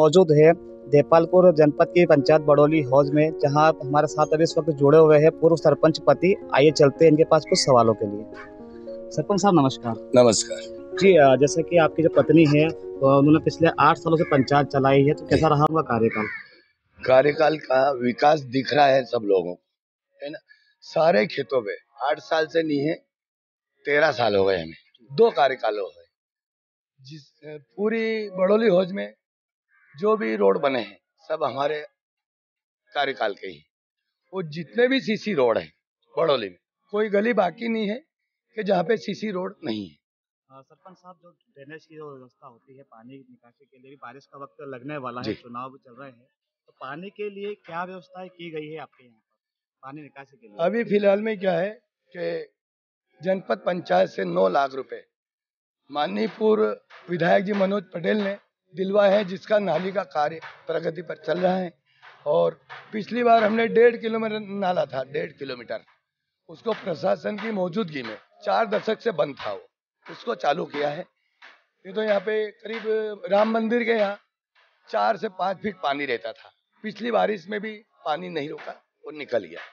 मौजूद है देपालपुर जनपद की पंचायत बडोली हौज में, जहां हमारे साथ अभी इस वक्त जुड़े हुए हैं पूर्व सरपंच पति। आइए चलते हैं इनके पास कुछ सवालों के लिए। सरपंच साहब नमस्कार। नमस्कार जी। जैसे कि आपकी जो पत्नी है तो उन्होंने पिछले 8 सालों से पंचायत चलाई है, तो कैसा रहा उनका कार्यकाल? कार्यकाल का विकास दिख रहा है सब लोगों को, है ना। सारे खेतों में 8 साल से नहीं है, 13 साल हो गए हमें, 2 कार्यकाल हो गए। जिस पूरी बडोली हौज में जो भी रोड बने हैं सब हमारे कार्यकाल के ही, और जितने भी सीसी रोड हैं बडोली में कोई गली बाकी नहीं है कि जहाँ पे सीसी रोड नहीं है। सरपंच साहब, जो ड्रेनेज की जो व्यवस्था होती है पानी निकासी के लिए, भी बारिश का वक्त लगने वाला है, चुनाव चल रहे हैं, तो पानी के लिए क्या व्यवस्था की गई है आपके यहाँ पानी निकासी के लिए? अभी फिलहाल में क्या है कि जनपद पंचायत से 9 लाख रुपए माननीय पूर्व विधायक जी मनोज पटेल ने दिलवाया है, जिसका नाली का कार्य प्रगति पर चल रहा है। और पिछली बार हमने 1.5 किलोमीटर नाला था, 1.5 किलोमीटर, उसको प्रशासन की मौजूदगी में 4 दशक से बंद था, वो उसको चालू किया है। ये तो यहाँ पे करीब राम मंदिर के यहाँ 4 से 5 फीट पानी रहता था, पिछली बारिश में भी पानी नहीं रुका और निकल गया।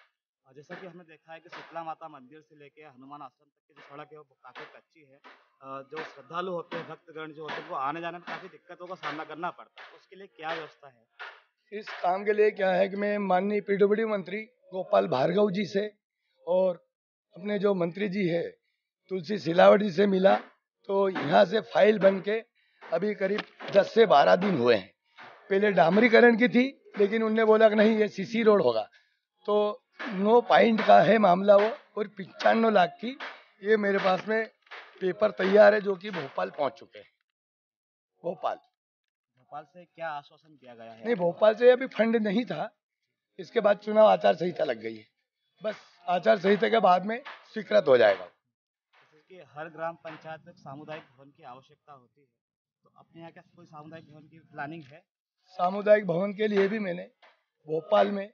जैसा कि हमने देखा है कि शीतला माता मंदिर से लेके हनुमान आश्रम तक की जो सड़क है वो काफी कच्ची है, जो श्रद्धालु होते हैं, भक्तगण जो होते हैं, वो आने जाने में काफी दिक्कतों का सामना करना पड़ता है, उसके लिए क्या व्यवस्था है? इस काम के लिए क्या है कि मैं माननीय पीडब्ल्यूडी मंत्री गोपाल भार्गव जी से और अपने जो मंत्री जी है तुलसी सिलावट जी से मिला, तो यहाँ से फाइल बन के अभी करीब 10 से 12 दिन हुए हैं। पहले डामरीकरण की थी, लेकिन उनने बोला कि नहीं ये सीसी रोड होगा, तो 9 पॉइंट का है मामला वो, और 95 लाख की ये मेरे पास में पेपर तैयार है, जो कि भोपाल पहुंच चुके हैं। भोपाल से क्या आश्वासन दिया गया है? नहीं, भोपाल से अभी फंड नहीं था, इसके बाद चुनाव आचार संहिता लग गई है, बस आचार संहिता के बाद में स्वीकृत हो जाएगा। कि हर ग्राम पंचायत में सामुदायिक भवन की आवश्यकता होती है, तो अपने यहाँ क्या कोई सामुदायिक भवन की प्लानिंग है? सामुदायिक भवन के लिए भी मैंने भोपाल में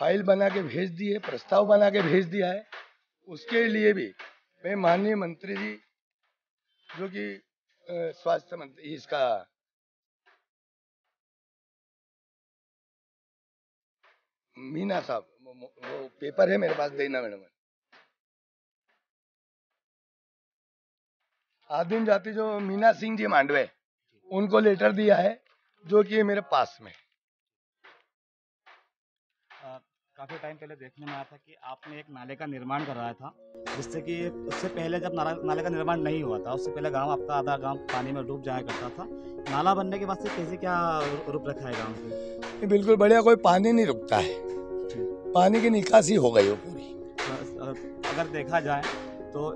फाइल बना के भेज दी है, प्रस्ताव बना के भेज दिया है। उसके लिए भी मैं माननीय मंत्री जी जो कि स्वास्थ्य मंत्री, इसका मीना साहब, वो पेपर है मेरे पास, देना मैडम। आदिम जाति जो मीना सिंह जी मांडवे, उनको लेटर दिया है, जो कि मेरे पास में। काफी टाइम पहले देखने में आया था कि आपने एक नाले का निर्माण करवाया था, जिससे कि उससे पहले जब नाले का निर्माण नहीं हुआ था, उससे पहले गांव, आपका आधा गांव पानी में डूब जाया करता था। नाला बनने के बाद से कैसे क्या रूप रखा है गाँव की? बिल्कुल बढ़िया, कोई पानी नहीं रुकता है, पानी की निकासी हो गई हो पूरी। अगर देखा जाए तो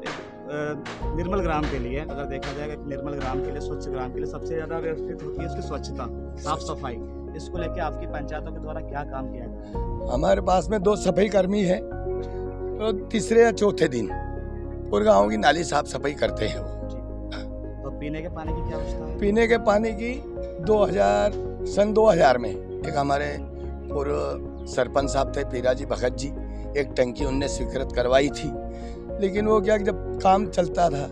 निर्मल ग्राम के लिए, अगर देखा जाएगा निर्मल ग्राम के लिए, स्वच्छ ग्राम के लिए सबसे ज़्यादा व्यवस्थित होती है उसकी स्वच्छता, साफ सफाई। इसको लेके आपकी पंचायतों के द्वारा क्या काम किया है? हमारे पास में 2 सफाई कर्मी हैं, तो 3 या 4 दिन पूरे गाँव की नाली साफ सफाई करते हैं वो। तो पीने के पानी की क्या व्यवस्था है? पीने के पानी की सन 2000 में एक हमारे पूर्व सरपंच साहब थे पीराजी भगत जी, एक टंकी उनने स्वीकृत करवाई थी, लेकिन वो क्या जब काम चलता था,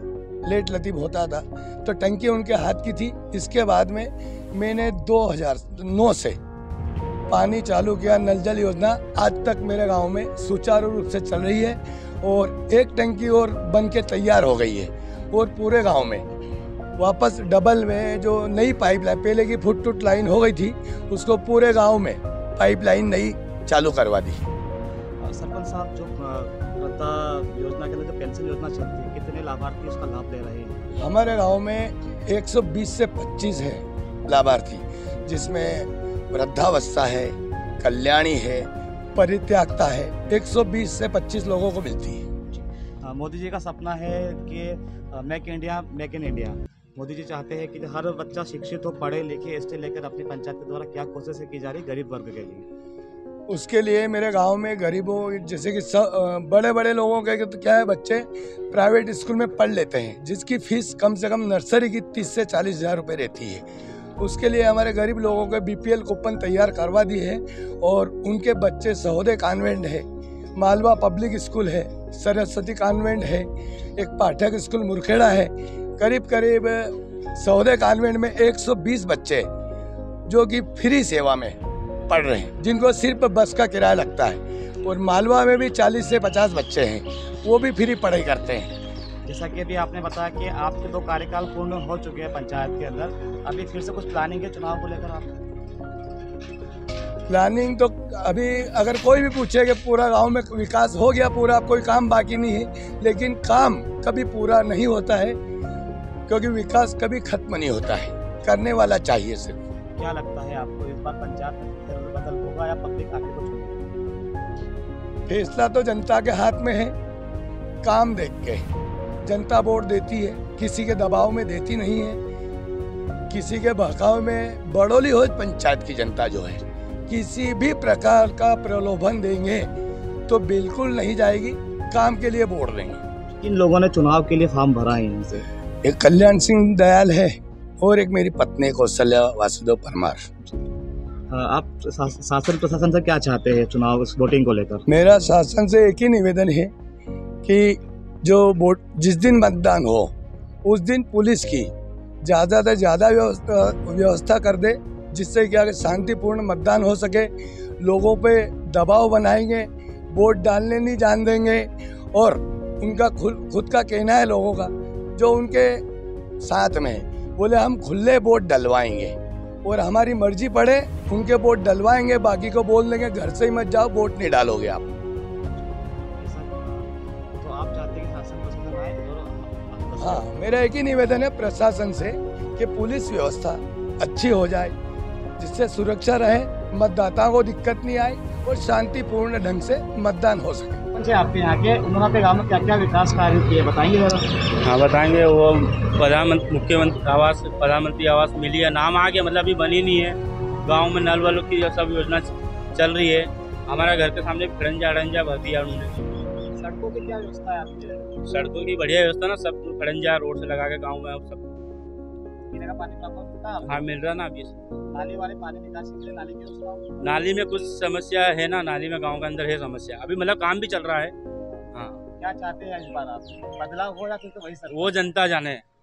लेट लतीफ होता था, तो टंकी उनके हाथ की थी। इसके बाद में मैंने 2009 से पानी चालू किया, नल जल योजना आज तक मेरे गांव में सुचारू रूप से चल रही है, और एक टंकी और बन के तैयार हो गई है। और पूरे गांव में वापस डबल में जो नई पाइपलाइन, पहले की फुट टूट लाइन हो गई थी, उसको पूरे गाँव में पाइपलाइन नई चालू करवा दी। सरपंच साहब, जो योजना के अंदर जो पेंशन योजना चलती है, कितने लाभार्थी उसका लाभ ले रहे हैं? हमारे गांव में 120 से 25 है लाभार्थी, जिसमें वृद्धावस्था है, कल्याणी है, परित्यागता है, 120 से 25 लोगों को मिलती है। मोदी जी का सपना है कि make India, make in India. Modi ji चाहते हैं कि हर बच्चा शिक्षित हो, पढ़े लिखे। इससे लेकर अपनी पंचायत के द्वारा क्या कोशिशें की जा रही गरीब वर्ग के लिए? उसके लिए मेरे गांव में गरीबों, जैसे कि बड़े बड़े लोगों के तो क्या है, बच्चे प्राइवेट स्कूल में पढ़ लेते हैं, जिसकी फीस कम से कम नर्सरी की 30 से 40 हज़ार रुपये रहती है। उसके लिए हमारे गरीब लोगों के बीपीएल कूपन तैयार करवा दी है, और उनके बच्चे सहोदय कॉन्वेंट है, मालवा पब्लिक स्कूल है, सरस्वती कॉन्वेंट है, एक पाठक स्कूल मुरखेड़ा है। करीब सहोदय कॉन्वेंट में 120 बच्चे जो कि फ्री सेवा में पढ़ रहे हैं, जिनको सिर्फ बस का किराया लगता है। और मालवा में भी 40 से 50 बच्चे हैं, वो भी फ्री पढ़ाई करते हैं। जैसा कि अभी आपने बताया कि आपके 2 कार्यकाल पूर्ण हो चुके हैं पंचायत के अंदर, अभी फिर से कुछ प्लानिंग है चुनाव को लेकर? आप प्लानिंग तो अभी अगर कोई भी पूछे कि पूरा गांव में विकास हो गया, पूरा कोई काम बाकी नहीं है, लेकिन काम कभी पूरा नहीं होता है, क्योंकि विकास कभी खत्म नहीं होता है, करने वाला चाहिए सिर्फ। क्या लगता है आपको इस बार पंचायत में बदल होगा या पब्लिक आगे कुछ होगा? फैसला तो जनता के हाथ में है, काम देख के जनता वोट देती है, किसी के दबाव में देती नहीं है, किसी के बहकाव में। बडोली हौज पंचायत की जनता जो है किसी भी प्रकार का प्रलोभन देंगे तो बिल्कुल नहीं जाएगी, काम के लिए वोट देंगे। इन लोगों ने चुनाव के लिए फॉर्म भरा है, इनसे एक कल्याण सिंह दयाल है और एक मेरी पत्नी कौशल्या वासुदेव परमार। आप शासन प्रशासन से क्या चाहते हैं चुनाव वोटिंग को लेकर? मेरा शासन से एक ही निवेदन है कि जो वोट जिस दिन मतदान हो उस दिन पुलिस की ज़्यादा से ज़्यादा व्यवस्था कर दे, जिससे क्या शांतिपूर्ण मतदान हो सके। लोगों पे दबाव बनाएंगे, वोट डालने नहीं जान देंगे, और उनका खुद का कहना है लोगों का जो उनके साथ में है, बोले हम खुले वोट डलवाएंगे और हमारी मर्जी पड़े उनके वोट डलवाएंगे, बाकी को बोल देंगे घर से ही मत जाओ, वोट नहीं डालोगे आप। हाँ, मेरा एक ही निवेदन है प्रशासन से कि पुलिस व्यवस्था अच्छी हो जाए, जिससे सुरक्षा रहे, मतदाताओं को दिक्कत नहीं आए और शांतिपूर्ण ढंग से मतदान हो सके। आपके यहाँ के उन्होंने गाँव में क्या क्या विकास कार्य किए बताएंगे? हाँ बताएंगे। वो प्रधानमंत्री मुख्यमंत्री आवास, प्रधानमंत्री आवास मिली है, नाम आ गया मतलब अभी बनी नहीं है। गाँव में नल वालों की सब योजना चल रही है। हमारा घर के सामने खड़ंजा अड़ंजा भर दिया उन्होंने। सड़कों की क्या व्यवस्था है आपके? सड़कों की बढ़िया व्यवस्था ना, सब खड़ंजा रोड से लगा के गाँव में अब सब पीने का पानी प्राप्त। हाँ मिल रहा ना। अभी नाली वाले पानी निकासी के लिए नाली की, नाली में कुछ समस्या है ना, नाली में गांव के अंदर है समस्या, अभी मतलब काम भी चल रहा है। हाँ क्या चाहते हैं इस बार आप, बदलाव हो या फिर तो वही? वो जनता जाने।